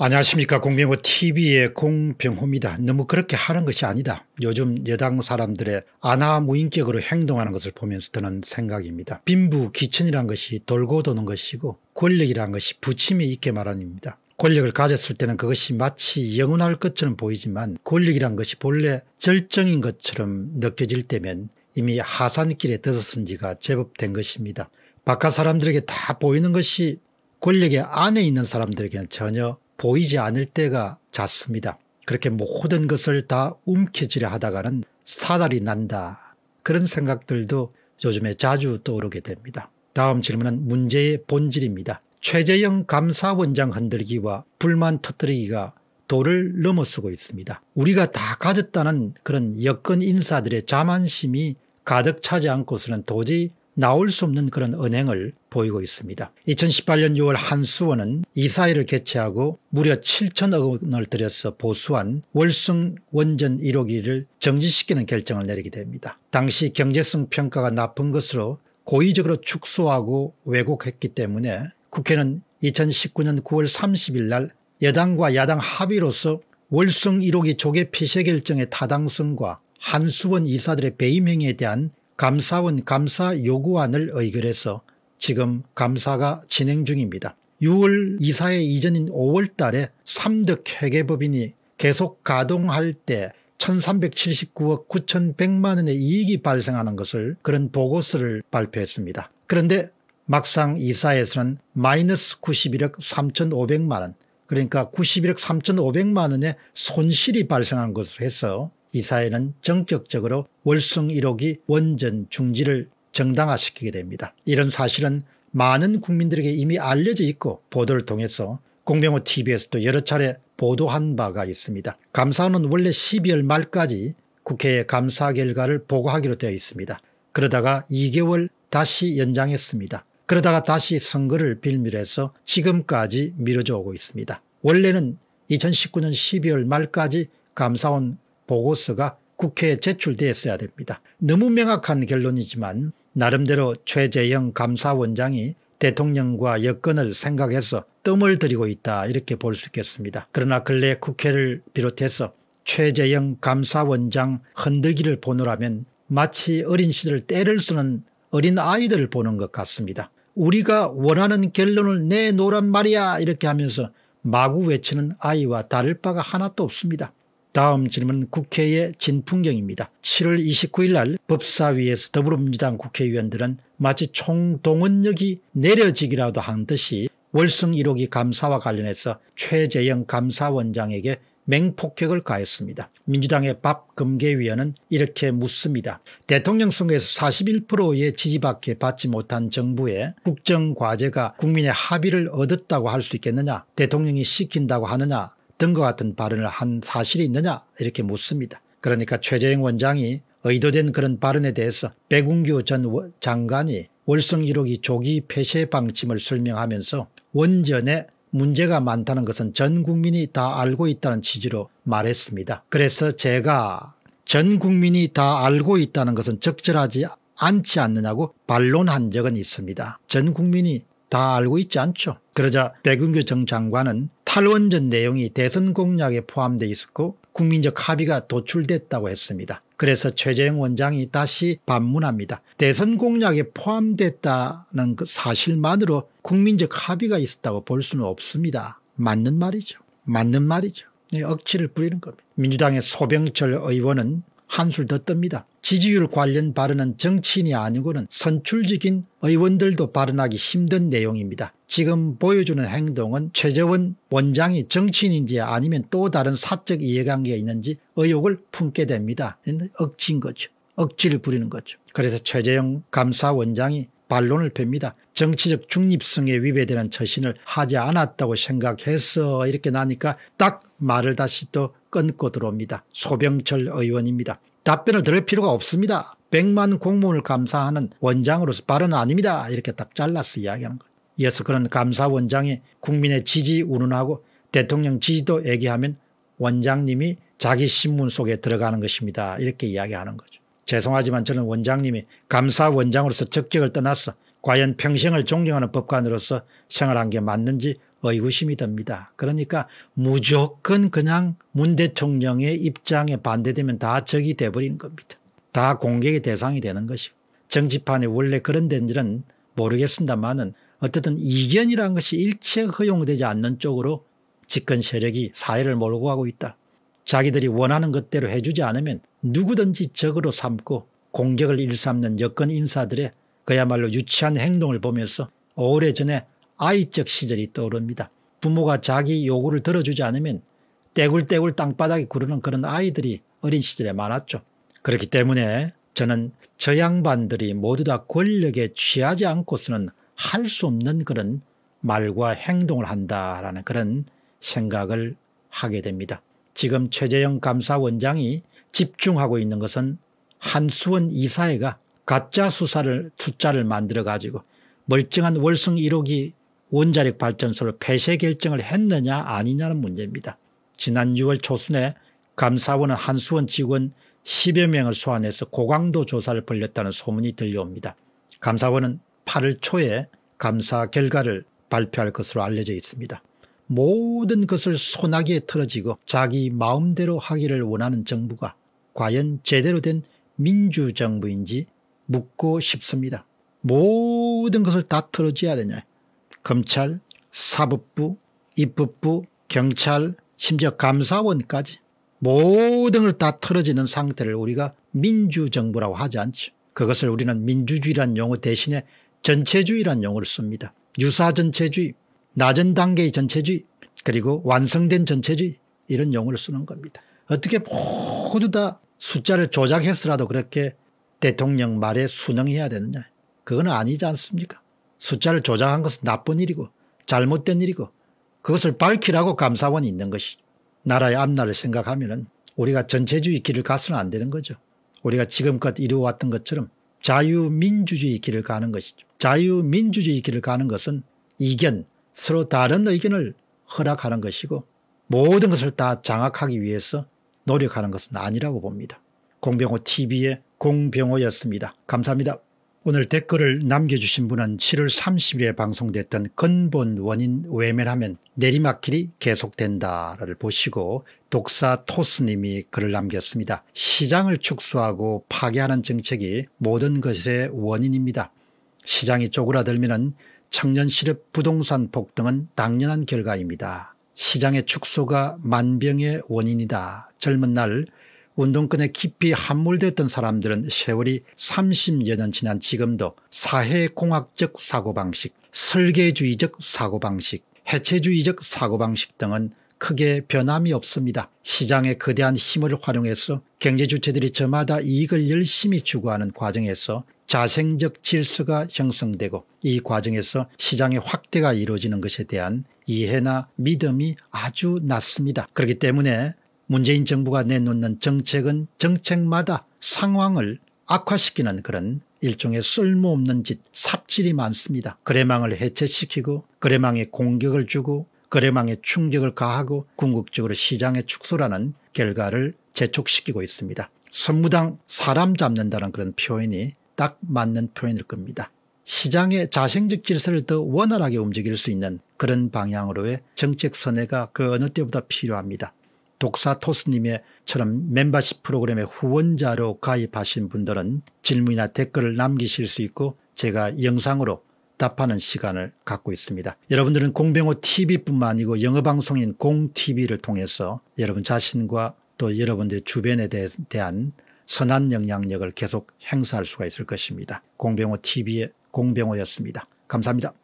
안녕하십니까. 공병호TV의 공병호입니다. 너무 그렇게 하는 것이 아니다. 요즘 여당 사람들의 아나무인격으로 행동하는 것을 보면서 드는 생각입니다. 빈부귀천이란 것이 돌고 도는 것이고 권력이란 것이 부침이 있게 마련입니다. 권력을 가졌을 때는 그것이 마치 영원할 것처럼 보이지만 권력이란 것이 본래 절정인 것처럼 느껴질 때면 이미 하산길에 들어선 지가 제법 된 것입니다. 바깥 사람들에게 다 보이는 것이 권력의 안에 있는 사람들에게는 전혀 보이지 않을 때가 잦습니다. 그렇게 모든 것을 다 움켜쥐려 하다가는 사달이 난다. 그런 생각들도 요즘에 자주 떠오르게 됩니다. 다음 질문은 문제의 본질입니다. 최재형 감사원장 흔들기와 불만 터뜨리기가 도를 넘어서고 있습니다. 우리가 다 가졌다는 그런 여권 인사들의 자만심이 가득 차지 않고서는 도저히 나올 수 없는 그런 언행을 보이고 있습니다. 2018년 6월 한수원은 이사회를 개최하고 무려 7천억 원을 들여서 보수한 월성원전 1호기를 정지시키는 결정을 내리게 됩니다. 당시 경제성 평가가 나쁜 것으로 고의적으로 축소하고 왜곡했기 때문에 국회는 2019년 9월 30일 날 여당과 야당 합의로서 월성 1호기 조개 폐쇄 결정의 타당성과 한수원 이사들의 배임 행위에 대한 감사원 감사 요구안을 의결해서 지금 감사가 진행 중입니다. 6월 이사회 이전인 5월 달에 삼덕회계법인이 계속 가동할 때 1379억 9100만 원의 이익이 발생하는 것을 그런 보고서를 발표했습니다. 그런데 막상 이사회에서는 마이너스 91억 3500만 원 그러니까 91억 3500만 원의 손실이 발생한 것으로 해서 이사회는 전격적으로 월성 1호기 원전 중지를 정당화시키게 됩니다. 이런 사실은 많은 국민들에게 이미 알려져 있고 보도를 통해서 공병호TV에서도 여러 차례 보도한 바가 있습니다. 감사원은 원래 12월 말까지 국회에 감사 결과를 보고하기로 되어 있습니다. 그러다가 2개월 다시 연장했습니다. 그러다가 다시 선거를 빌미로 해서 지금까지 미뤄져 오고 있습니다. 원래는 2019년 12월 말까지 감사원 보고서가 국회에 제출되었어야 됩니다. 너무 명확한 결론이지만 나름대로 최재형 감사원장이 대통령과 여건을 생각해서 뜸을 들이고 있다 이렇게 볼 수 있겠습니다. 그러나 근래 국회를 비롯해서 최재형 감사원장 흔들기를 보느라면 마치 어린 시절 때를 쓰는 어린 아이들을 보는 것 같습니다. 우리가 원하는 결론을 내놓으란 말이야 이렇게 하면서 마구 외치는 아이와 다를 바가 하나도 없습니다. 다음 질문은 국회의 진풍경입니다. 7월 29일 날 법사위에서 더불어민주당 국회의원들은 마치 총동원력이 내려지기라도 한 듯이 월성 1호기 감사와 관련해서 최재형 감사원장에게 맹폭격을 가했습니다. 민주당의 박범계 위원은 이렇게 묻습니다. 대통령 선거에서 41%의 지지밖에 받지 못한 정부의 국정과제가 국민의 합의를 얻었다고 할 수 있겠느냐, 대통령이 시킨다고 하느냐 등과 같은 발언을 한 사실이 있느냐 이렇게 묻습니다. 그러니까 최재형 원장이 의도된 그런 발언에 대해서 백운규 전 장관이 월성 1호기 조기 폐쇄 방침을 설명하면서 원전에 문제가 많다는 것은 전 국민이 다 알고 있다는 취지로 말했습니다. 그래서 제가 전 국민이 다 알고 있다는 것은 적절하지 않지 않느냐고 반론한 적은 있습니다. 전 국민이 다 알고 있지 않죠. 그러자 백운규 전 장관은 탈원전 내용이 대선 공약에 포함되어 있었고 국민적 합의가 도출됐다고 했습니다. 그래서 최재형 원장이 다시 반문합니다. 대선 공약에 포함됐다는 그 사실만으로 국민적 합의가 있었다고 볼 수는 없습니다. 맞는 말이죠. 맞는 말이죠. 억지를 부리는 겁니다. 민주당의 소병철 의원은 한술 더 뜹니다. 지지율 관련 발언은 정치인이 아니고는 선출직인 의원들도 발언하기 힘든 내용입니다. 지금 보여주는 행동은 최재형 원장이 정치인인지 아니면 또 다른 사적 이해관계가 있는지 의혹을 품게 됩니다. 억지인 거죠. 억지를 부리는 거죠. 그래서 최재형 감사원장이 반론을 팹니다. 정치적 중립성에 위배되는 처신을 하지 않았다고 생각해서 이렇게 나니까 딱 말을 다시 또 끊고 들어옵니다. 소병철 의원입니다. 답변을 들을 필요가 없습니다. 100만 공무원을 감사하는 원장으로서 발언은 아닙니다. 이렇게 딱 잘라서 이야기하는 거예요. 이어서 그런 감사원장이 국민의 지지 운운하고 대통령 지지도 얘기하면 원장님이 자기 신문 속에 들어가는 것입니다. 이렇게 이야기하는 거죠. 죄송하지만 저는 원장님이 감사원장으로서 적격을 떠나서 과연 평생을 존경하는 법관으로서 생활한 게 맞는지 의구심이 듭니다. 그러니까 무조건 그냥 문 대통령의 입장에 반대되면 다 적이 돼버리는 겁니다. 다 공격의 대상이 되는 것이고, 정치판에 원래 그런 데인지는 모르겠습니다만은 어쨌든 이견이라는 것이 일체 허용되지 않는 쪽으로 집권 세력이 사회를 몰고 가고 있다. 자기들이 원하는 것대로 해주지 않으면 누구든지 적으로 삼고 공격을 일삼는 여권 인사들의 그야말로 유치한 행동을 보면서 오래전에 아이적 시절이 떠오릅니다. 부모가 자기 요구를 들어주지 않으면 떼굴떼굴 땅바닥에 구르는 그런 아이들이 어린 시절에 많았죠. 그렇기 때문에 저는 저 양반들이 모두 다 권력에 취하지 않고서는 할 수 없는 그런 말과 행동을 한다라는 그런 생각을 하게 됩니다. 지금 최재형 감사원장이 집중하고 있는 것은 한수원 이사회가 가짜 수사를 숫자를 만들어 가지고 멀쩡한 월성 1호기 원자력 발전소를 폐쇄 결정을 했느냐 아니냐는 문제입니다. 지난 6월 초순에 감사원은 한수원 직원 10여 명을 소환해서 고강도 조사를 벌였다는 소문이 들려옵니다. 감사원은 8월 초에 감사 결과를 발표할 것으로 알려져 있습니다. 모든 것을 소나기에 틀어지고 자기 마음대로 하기를 원하는 정부가 과연 제대로 된 민주정부인지 묻고 싶습니다. 모든 것을 다 틀어져야 되냐. 검찰, 사법부, 입법부, 경찰, 심지어 감사원까지 모든 걸 다 틀어지는 상태를 우리가 민주정부라고 하지 않죠. 그것을 우리는 민주주의란 용어 대신에 전체주의란 용어를 씁니다. 유사 전체주의, 낮은 단계의 전체주의, 그리고 완성된 전체주의, 이런 용어를 쓰는 겁니다. 어떻게 모두 다 숫자를 조작해서라도 그렇게 대통령 말에 순응해야 되느냐. 그건 아니지 않습니까? 숫자를 조작한 것은 나쁜 일이고 잘못된 일이고 그것을 밝히라고 감사원이 있는 것이죠. 나라의 앞날을 생각하면은 우리가 전체주의 길을 가서는 안 되는 거죠. 우리가 지금껏 이루어왔던 것처럼 자유민주주의 길을 가는 것이죠. 자유민주주의 길을 가는 것은 이견, 서로 다른 의견을 허락하는 것이고 모든 것을 다 장악하기 위해서 노력하는 것은 아니라고 봅니다. 공병호TV의 공병호였습니다. 감사합니다. 오늘 댓글을 남겨주신 분은 7월 30일에 방송됐던 근본 원인 외면하면 내리막길이 계속된다를 보시고 독사토스님이 글을 남겼습니다. 시장을 축소하고 파괴하는 정책이 모든 것의 원인입니다. 시장이 쪼그라들면 청년 실업, 부동산 폭등은 당연한 결과입니다. 시장의 축소가 만병의 원인이다. 젊은 날 운동권에 깊이 함몰됐던 사람들은 세월이 30여 년 지난 지금도 사회공학적 사고방식, 설계주의적 사고방식, 해체주의적 사고방식 등은 크게 변함이 없습니다. 시장의 거대한 힘을 활용해서 경제주체들이 저마다 이익을 열심히 추구하는 과정에서 자생적 질서가 형성되고 이 과정에서 시장의 확대가 이루어지는 것에 대한 이해나 믿음이 아주 낮습니다. 그렇기 때문에 문재인 정부가 내놓는 정책은 정책마다 상황을 악화시키는 그런 일종의 쓸모없는 짓, 삽질이 많습니다. 거래망을 해체시키고 거래망에 공격을 주고 거래망에 충격을 가하고 궁극적으로 시장의 축소라는 결과를 재촉시키고 있습니다. 선무당 사람 잡는다는 그런 표현이 딱 맞는 표현일 겁니다. 시장의 자생적 질서를 더 원활하게 움직일 수 있는 그런 방향으로의 정책 선회가 그 어느 때보다 필요합니다. 독사토스님의처럼 멤버십 프로그램의 후원자로 가입하신 분들은 질문이나 댓글을 남기실 수 있고 제가 영상으로 답하는 시간을 갖고 있습니다. 여러분들은 공병호TV뿐만 아니고 영어방송인 공TV를 통해서 여러분 자신과 또 여러분들의 주변에 대한 선한 영향력을 계속 행사할 수가 있을 것입니다. 공병호TV의 공병호였습니다. 감사합니다.